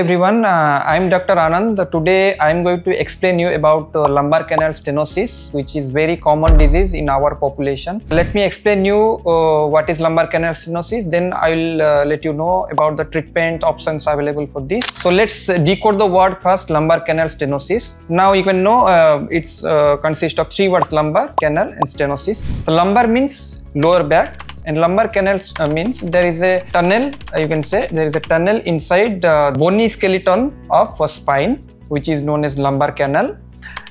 Everyone, I'm Dr. Anand. Today I'm going to explain you about lumbar canal stenosis, which is very common disease in our population. Let me explain you what is lumbar canal stenosis, then I'll let you know about the treatment options available for this. So let's decode the word first, lumbar canal stenosis. Now you can know it's consists of three words: lumbar, canal and stenosis. So lumbar means lower back. And lumbar canal means there is a tunnel, you can say there is a tunnel inside the bony skeleton of a spine, which is known as lumbar canal.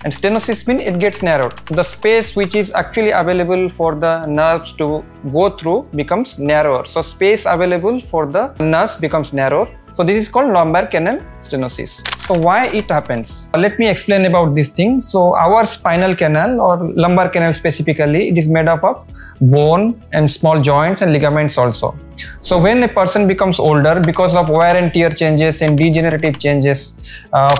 And stenosis means it gets narrowed. The space which is actually available for the nerves to go through becomes narrower. So space available for the nerves becomes narrower. So this is called lumbar canal stenosis. So why it happens? Let me explain about this thing. So our spinal canal or lumbar canal specifically, it is made up of bone and small joints and ligaments also. So when a person becomes older, because of wear and tear changes and degenerative changes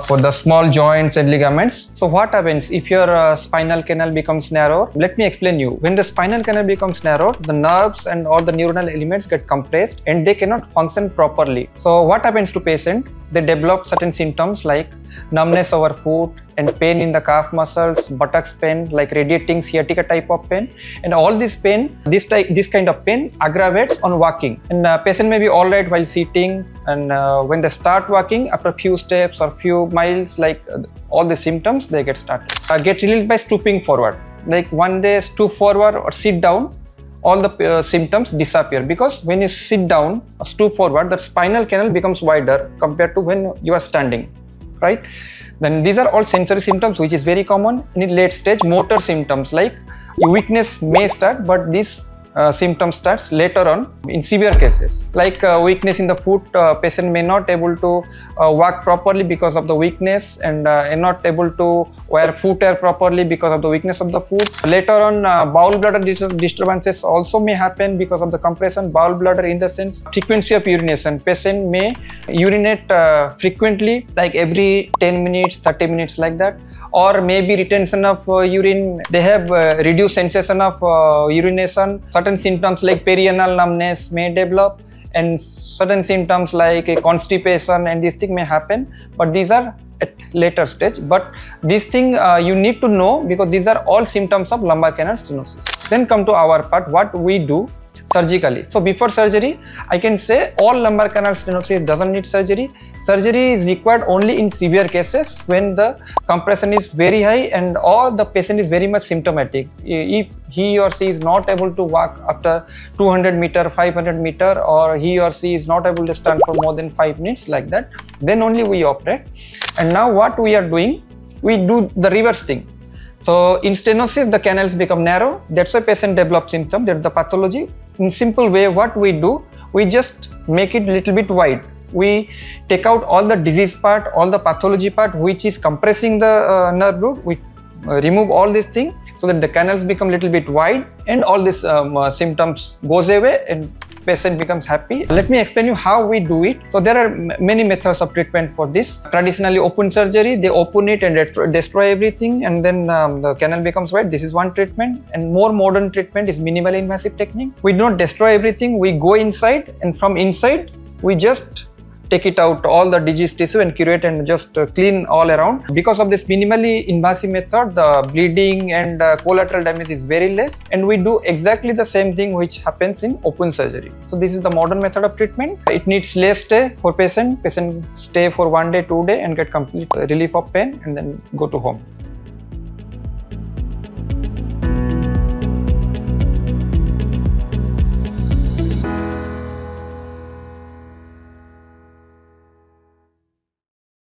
for the small joints and ligaments. So what happens if your spinal canal becomes narrow? Let me explain you. When the spinal canal becomes narrow, the nerves and all the neuronal elements get compressed and they cannot function properly. So what happens to patient? They develop certain symptoms like numbness over foot and pain in the calf muscles, buttocks pain like radiating sciatica type of pain, and all this pain, this kind of pain aggravates on walking. And patient may be alright while sitting, and when they start walking after few steps or few miles, like all the symptoms they get started. Get relieved by stooping forward. Like one day stoop forward or sit down, all the symptoms disappear, because when you sit down or stoop forward, the spinal canal becomes wider compared to when you are standing. Right? Then these are all sensory symptoms which is very common. In late stage, motor symptoms like weakness may start, but this symptom starts later on in severe cases. Like weakness in the foot, patient may not able to walk properly because of the weakness, and not able to wear footwear properly because of the weakness of the foot. Later on, bowel bladder disturbances also may happen because of the compression. Bowel bladder in the sense, frequency of urination. Patient may urinate frequently, like every 10 minutes, 30 minutes like that, or maybe retention of urine. They have reduced sensation of urination. Certain symptoms like perianal numbness may develop, and certain symptoms like constipation and this thing may happen, but these are at later stage. But this thing you need to know, because these are all symptoms of lumbar canal stenosis. Then come to our part, what we do surgically. So before surgery, I can say all lumbar canal stenosis doesn't need surgery. Surgery is required only in severe cases when the compression is very high and or the patient is very much symptomatic. If he or she is not able to walk after 200 meter, 500 meter, or he or she is not able to stand for more than 5 minutes like that, then only we operate. And now what we are doing, we do the reverse thing. So in stenosis, the canals become narrow. That's why patient develops symptoms. That's the pathology. In simple way, what we do, we just make it little bit wide. We take out all the disease part, all the pathology part, which is compressing the nerve root. We remove all these things so that the canals become little bit wide, and all these symptoms goes away and patient becomes happy. Let me explain you how we do it. So there are many methods of treatment for this. Traditionally open surgery, they open it and destroy everything, and then the canal becomes wide. This is one treatment. And more modern treatment is minimally invasive technique. We do not destroy everything, we go inside, and from inside we just take it out, all the diseased tissue, and curate and just clean all around. Because of this minimally invasive method, the bleeding and collateral damage is very less, and we do exactly the same thing which happens in open surgery. So this is the modern method of treatment. It needs less stay for patient. Patient stay for 1 day, 2 day and get complete relief of pain, and then go to home.